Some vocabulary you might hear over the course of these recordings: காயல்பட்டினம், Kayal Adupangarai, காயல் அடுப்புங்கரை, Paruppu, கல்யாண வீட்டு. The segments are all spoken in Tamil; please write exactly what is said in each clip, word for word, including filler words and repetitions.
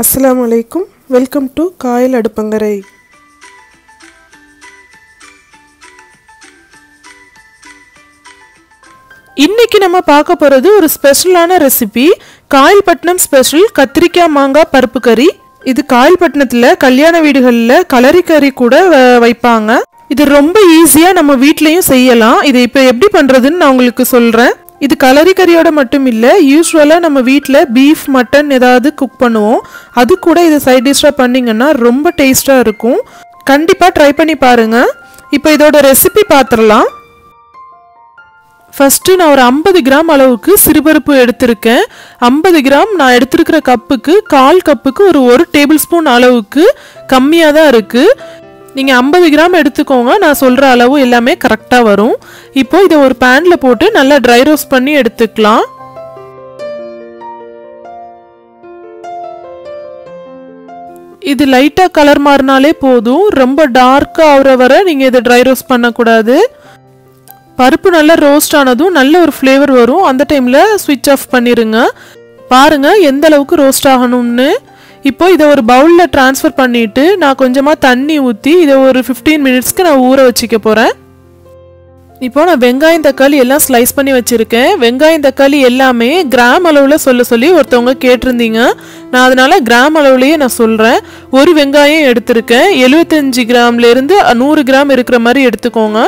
Assalamu alaikum. Welcome to Kayal Adupangarai. இன்னைக்கு நம்ம பார்க்க போறது ஒரு ஸ்பெஷலான ரெசிபி காயல்பட்டினம் ஸ்பெஷல் கத்திரிக்காய் மாங்காய் பருப்பு கறி. இது காயல்பட்டினத்துல கல்யாண வீடுகள்ல கலரிக்கறி கூட வைப்பாங்க. இது ரொம்ப ஈஸியா நம்ம வீட்லயும் செய்யலாம். இது இப்போ எப்படி பண்றதுன்னு நான் உங்களுக்கு சொல்றேன். இது கலரிக்கறியோட மட்டும் இல்ல, யூசுவலா நம்ம வீட்ல பீஃப், மட்டன் ஏதாவது குக் பண்ணுவோம். அது கூட இது சைடு டிஷ்ஷா பண்ணீங்கன்னா ரொம்ப டேஸ்டா இருக்கும். கண்டிப்பா ட்ரை பண்ணி பாருங்க. இப்போ இதோட ரெசிபி பாத்திரலாம். First, நான் ஒரு ஐம்பது கிராம் அளவுக்கு சிறுபருப்பு எடுத்துருக்கேன். ஐம்பது கிராம் நான் எடுத்துக்கிற கப்புக்கு கால் கப்புக்கு ஒரு ஒரு டேபிள்ஸ்பூன் அளவுக்கு கம்மியா தான் இருக்கு. நீங்க ஐம்பது கிராம் எடுத்துக்கோங்க. நான் சொல்ற அளவு எல்லாமே கரெக்ட்டா வரும். இப்போ இத ஒரு panல போட்டு நல்லா dry roast பண்ணி எடுத்துக்கலாம். இது லைட்டா கலர் மாறினாலே போதும். ரொம்ப டார்க்கா ஆவற வரை நீங்க இத dry roast பண்ண கூடாது. பருப்பு நல்லா ரோஸ்ட் ஆனதும் நல்ல ஒரு ஃப்ளேவர் வரும். அந்த டைம்ல ஸ்விட்ச் ஆஃப் பண்ணிருங்க. பாருங்க எந்த அளவுக்கு ரோஸ்ட் ஆகணும்னு. இப்போ இத ஒரு பவுல்ல ட்ரான்ஸ்ஃபர் பண்ணிட்டு நான் கொஞ்சமா தண்ணி ஊத்தி இத ஒரு பதினைந்து மினிட்ஸ்க்கு நான் ஊற வச்சிக்க போறேன். இப்போ நான் வெங்காயம் தக்காளி எல்லாம் ஸ்லைஸ் பண்ணி வச்சிருக்கேன். வெங்காயம் தக்காளி எல்லாமே கிராம் அளவுல சொல்ல சொல்லி ஒருத்தவங்க கேட்டிருந்தீங்க. நான் அதனால கிராம் அளவுலயே நான் சொல்றேன். ஒரு வெங்காயம் எடுத்துருக்கேன். எழுபத்தஞ்சு கிராம்ல இருந்து நூறு கிராம் இருக்கிற மாதிரி எடுத்துக்கோங்க.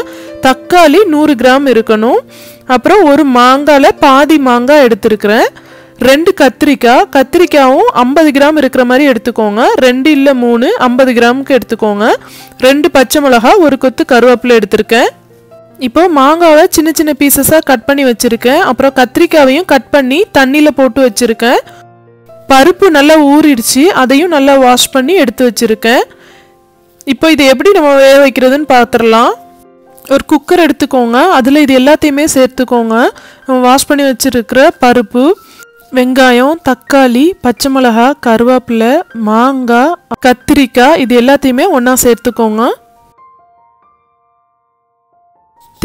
தக்காளி நூறு கிராம் இருக்கணும். அப்புறம் ஒரு மாங்கால பாதி மாங்காய் எடுத்துருக்கிறேன். ரெண்டு கத்திரிக்காய், கத்திரிக்காயும் ஐம்பது கிராம் இருக்கிற மாதிரி எடுத்துக்கோங்க. ரெண்டு இல்ல மூணு ஐம்பது கிராமுக்கு எடுத்துக்கோங்க. ரெண்டு பச்சை மிளகாய், ஒரு கொத்து கருவேப்பிலை எடுத்துருக்கேன். இப்போ மாங்காவை சின்ன சின்ன பீசஸா கட் பண்ணி வச்சிருக்கேன். அப்புறம் கத்திரிக்காயையும் கட் பண்ணி தண்ணியில போட்டு வச்சிருக்கேன். பருப்பு நல்லா ஊறிடுச்சு. அதையும் நல்லா வாஷ் பண்ணி எடுத்து வச்சிருக்கேன். இப்போ இது எப்படி நம்ம வேக வைக்கிறதுன்னு பார்த்துடலாம். ஒரு குக்கர் எடுத்துக்கோங்க. அதுல இது எல்லாத்தையுமே சேர்த்துக்கோங்க. நம்ம வாஷ் பண்ணி வச்சிருக்கிற பருப்பு, வெங்காயம், தக்காளி, பச்சை மிளகாய், கருவேப்பிலை, மாங்காய், கத்திரிக்காய் இது எல்லாத்தையுமே ஒன்னா சேர்த்துக்கோங்க.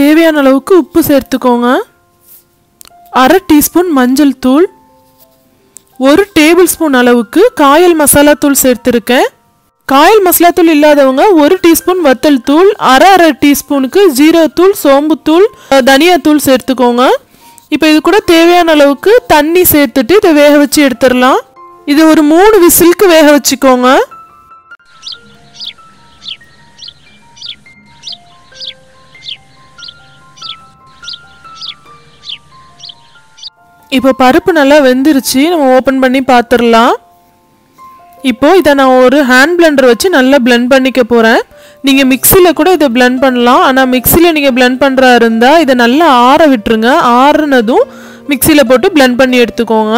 தேவையான அளவுக்கு உப்பு சேர்த்துக்கோங்க. அரை டீஸ்பூன் மஞ்சள் தூள், ஒரு டேபிள் ஸ்பூன் அளவுக்கு காயல் மசாலா தூள் சேர்த்துருக்கேன். காயல் மசாலா தூள் இல்லாதவங்க ஒரு டீஸ்பூன் வத்தல் தூள், அரை அரை டீஸ்பூனுக்கு ஜீரகத்தூள், சோம்புத்தூள், தனியாத்தூள் சேர்த்துக்கோங்க. இப்போ இது கூட தேவையான அளவுக்கு தண்ணி சேர்த்துட்டு இதை வேக வச்சு எடுத்துடலாம். இது ஒரு மூணு விசிலுக்கு வேக வச்சுக்கோங்க. இப்போ பருப்பு நல்லா வெந்துருச்சு. நம்ம ஓப்பன் பண்ணி பார்த்துடலாம். இப்போ இதை நான் ஒரு ஹேண்ட் பிளெண்டர் வச்சு நல்லா பிளெண்ட் பண்ணிக்க போகிறேன். நீங்கள் மிக்சியில் கூட இதை பிளெண்ட் பண்ணலாம். ஆனால் மிக்சியில் நீங்கள் பிளெண்ட் பண்ணுறா இருந்தால் இதை நல்லா ஆற விட்டுருங்க. ஆறுனதும் மிக்சியில் போட்டு பிளெண்ட் பண்ணி எடுத்துக்கோங்க.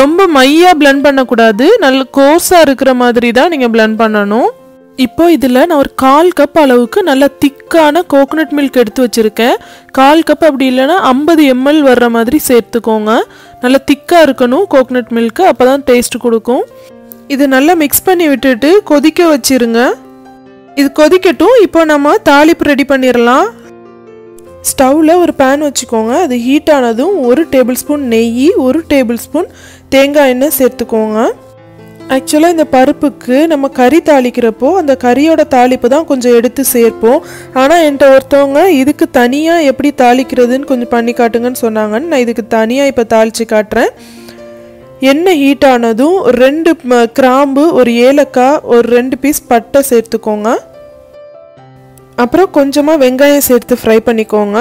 ரொம்ப மையாக பிளெண்ட் பண்ணக்கூடாது. நல்ல கோர்ஸாக இருக்கிற மாதிரி தான் நீங்கள் பிளெண்ட் பண்ணணும். இப்போ இதில் நான் ஒரு கால் கப் அளவுக்கு நல்லா திக்கான கோகனட் மில்க் எடுத்து வச்சுருக்கேன். கால் கப் அப்படி இல்லைன்னா ஐம்பது எம்எல் வர்ற மாதிரி சேர்த்துக்கோங்க. நல்லா திக்காக இருக்கணும் கோகனட் மில்க்கு. அப்போ தான் டேஸ்ட் கொடுக்கும். இது நல்லா மிக்ஸ் பண்ணி விட்டுட்டு கொதிக்க வச்சுருங்க. இது கொதிக்கட்டும். இப்போ நம்ம தாளிப்பு ரெடி பண்ணிடலாம். ஸ்டவ்வில் ஒரு பேன் வச்சுக்கோங்க. அது ஹீட் ஆனதும் ஒரு டேபிள் ஸ்பூன் நெய், ஒரு டேபிள் ஸ்பூன் தேங்காய் எண்ணெய் சேர்த்துக்கோங்க. ஆக்சுவலாக இந்த பருப்புக்கு நம்ம கறி தாளிக்கிறப்போ அந்த கறியோட தாளிப்பு தான் கொஞ்சம் எடுத்து சேர்ப்போம். ஆனால் என்கிட்ட ஒருத்தவங்க இதுக்கு தனியாக எப்படி தாளிக்கிறதுன்னு கொஞ்சம் பண்ணி காட்டுங்கன்னு சொன்னாங்கன்னு நான் இதுக்கு தனியாக இப்போ தாளித்து காட்டுறேன். எண்ணெய் ஹீட் ஆனதும் ரெண்டு கிராம்பு, ஒரு ஏலக்காய், ஒரு ரெண்டு பீஸ் பட்டை சேர்த்துக்கோங்க. அப்புறம் கொஞ்சமாக வெங்காயம் சேர்த்து ஃப்ரை பண்ணிக்கோங்க.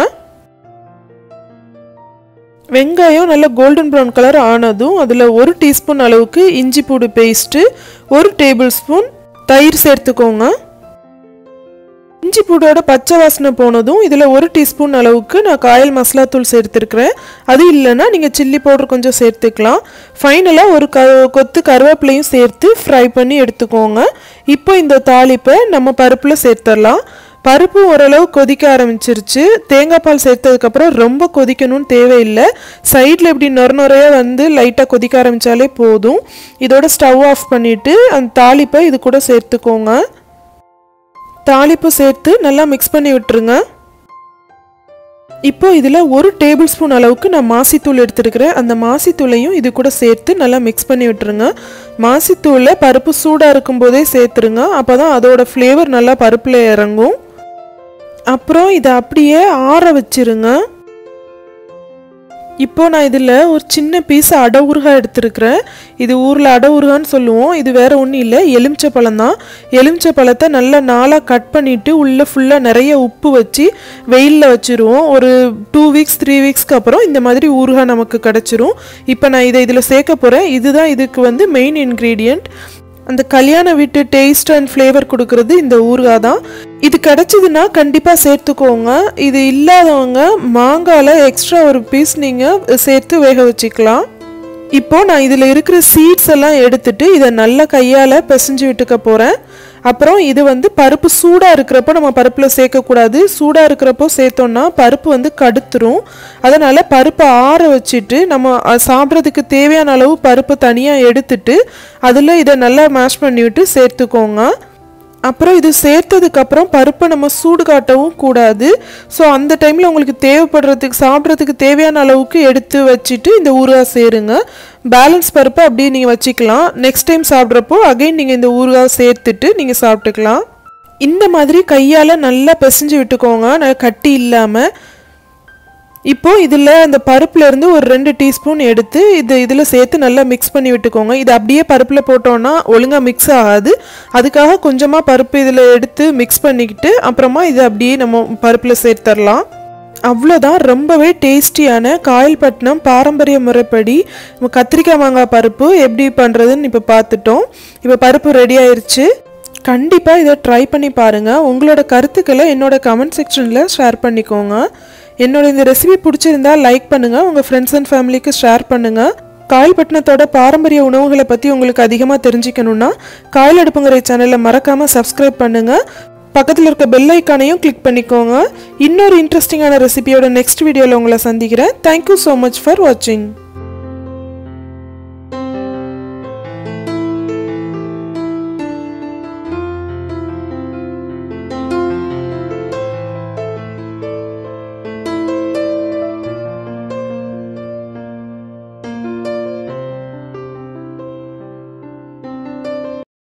வெங்காயம் நல்லா கோல்டன் ப்ரௌன் கலர் ஆனதும் அதில் ஒரு டீஸ்பூன் அளவுக்கு இஞ்சி பூடு பேஸ்ட்டு, ஒரு டேபிள் ஸ்பூன் தயிர் சேர்த்துக்கோங்க. இஞ்சி பூடோட பச்சை வாசனை போனதும் இதில் ஒரு டீஸ்பூன் அளவுக்கு நான் காயல் மசாலா தூள் சேர்த்துருக்கிறேன். அது இல்லைன்னா நீங்கள் சில்லி பவுடர் கொஞ்சம் சேர்த்துக்கலாம். ஃபைனலாக ஒரு க கொத்து கருவேப்பிலையும் சேர்த்து ஃப்ரை பண்ணி எடுத்துக்கோங்க. இப்போ இந்த தாளிப்பை நம்ம பருப்பில் சேர்த்துடலாம். பருப்பு ஓரளவு கொதிக்க ஆரம்பிச்சிருச்சு. தேங்காய் பால் சேர்த்ததுக்கப்புறம் ரொம்ப கொதிக்கணும்னு தேவையில்லை. சைடில் இப்படி நொறு நொறையாக வந்து லைட்டாக கொதிக்க ஆரம்பித்தாலே போதும். இதோட ஸ்டவ் ஆஃப் பண்ணிவிட்டு அந்த தாளிப்பை இது கூட சேர்த்துக்கோங்க. தாளிப்பு சேர்த்து நல்லா மிக்ஸ் பண்ணி விட்டுருங்க. இப்போ இதில ஒரு டேபிள்ஸ்பூன் அளவுக்கு நான் மாசி தூள் எடுத்துக்கிறேன். அந்த மாசி தூளையும் இது கூட சேர்த்து நல்லா mix பண்ணி விட்டுருங்க. மாசி தூளை பருப்பு சூடா இருக்கும்போதே சேர்த்துருங்க. அப்பதான் அதோட flavor நல்லா பருப்புல இறங்கும். அப்புறம் இத அப்படியே ஆற வச்சிருங்க. இப்போ நான் இதில ஒரு சின்ன பீஸ் அட ஊறுகாய் எடுத்துக்கிறேன். இது ஊர்ல அட ஊறுகாய்னு சொல்லுவோம். இது வேற ஒண்ணு இல்ல, எலுமிச்சை பழம்தான். எலுமிச்சை பழத்தை நல்ல நாலா கட் பண்ணிட்டு உள்ள ஃபுல்லா நிறைய உப்பு வச்சு வெயில்ல வச்சிருவோம். ஒரு two weeks three weeks க்கு அப்புறம் இந்த மாதிரி ஊறுகாய் நமக்கு கிடைச்சிரும். இப்போ நான் இத இதில சேர்க்க போறேன். இதுதான் இதுக்கு வந்து மெயின் இன்கிரிடியன்ட். அந்த கல்யாண வீட்டு டேஸ்ட் அண்ட் ஃப்ளேவர் கொடுக்கிறது இந்த ஊறுகாய் தான். இது கிடைச்சதுன்னா கண்டிப்பா சேர்த்துக்கோங்க. இது இல்லாதவங்க மாங்கால எக்ஸ்ட்ரா ஒரு பீஸ் நீங்க சேர்த்து வேக வச்சுக்கலாம். இப்போ நான் இதுல இருக்கிற சீட்ஸ் எல்லாம் எடுத்துட்டு இத நல்ல கையால பிசைஞ்சு விட்டுக்க போறேன். அப்புறம் இது வந்து பருப்பு சூடா இருக்கறப்ப நம்ம பருப்புல சேர்க்க கூடாது. சூடா இருக்கறப்போ சேர்த்தோம்னா பருப்பு வந்து கடுத்துரும். அதனால பருப்பு ஆற வச்சிட்டு நம்ம சாப்பிடுறதுக்கு தேவையான அளவு பருப்பு தனியா எடுத்துட்டு அதுல இத நல்லா மேஷ் பண்ணிட்டு சேர்த்துக்கோங்க. அப்புறம் இது சேர்த்ததுக்கு அப்புறம் பருப்பு நம்ம சூடு காட்டவும் கூடாது. சோ அந்த டைம்ல உங்களுக்கு தேவைப்படுறதுக்கு சாப்பிடுறதுக்கு தேவையான அளவுக்கு எடுத்து வச்சிட்டு இந்த ஊறுகாய் சேருங்க. பேலன்ஸ் பருப்பு அப்படியே நீங்க வச்சிக்கலாம். நெக்ஸ்ட் டைம் சாப்பிடுறப்போ அகைன் நீங்க இந்த ஊறுகாய் சேர்த்துட்டு நீங்க சாப்பிட்டுக்கலாம். இந்த மாதிரி கையால நல்லா பிசைஞ்சு விட்டுக்கோங்க, நல்ல கட்டி இல்லாம. இப்போ இதில அந்த பருப்புல இருந்து ஒரு ரெண்டு டீஸ்பூன் எடுத்து இது இதில சேர்த்து நல்லா mix பண்ணி விட்டுக்கோங்க. இது அப்படியே பருப்புல போட்டோம்னா ஒழுங்கா mix ஆகாது. அதுக்காக கொஞ்சமா பருப்பு இதில எடுத்து mix பண்ணிக்கிட்டு அப்புறமா இது அப்படியே நம்ம பருப்புல சேர்த்துறலாம். அவ்வளவுதான். ரொம்பவே டேஸ்டியான காயல்பட்டினம் பாரம்பரிய முறைப்படி கத்திரிக்காய் மாங்காய் பருப்பு எப்படி பண்றதுன்னு இப்ப பார்த்துட்டோம். இப்ப பருப்பு ரெடி ஆயிருச்சு. கண்டிப்பா இத ட்ரை பண்ணி பாருங்க. உங்களோட கருத்துக்களை என்னோட கமெண்ட் செக்ஷன்ல ஷேர் பண்ணிக்கோங்க. என்னோட இந்த ரெசிபி பிடிச்சிருந்தா லைக் பண்ணுங்க, உங்க ஃப்ரெண்ட்ஸ் அண்ட் ஃபேமிலிக்கு ஷேர் பண்ணுங்க. காயல்பட்டினத்தோட பாரம்பரிய உணவுகளை பத்தி உங்களுக்கு அதிகமா தெரிஞ்சுக்கணும்னா காயல் அடுப்புங்கரை சேனலை மறக்காம சப்ஸ்கிரைப் பண்ணுங்க. பக்கத்துல இருக்க பெல் ஐக்கானையும் கிளிக் பண்ணிக்கோங்க. இன்னொரு இன்ட்ரெஸ்டிங்கான ரெசிபியோட நெக்ஸ்ட் வீடியோல உங்களை சந்திக்கிறேன். Thank you so much for watching.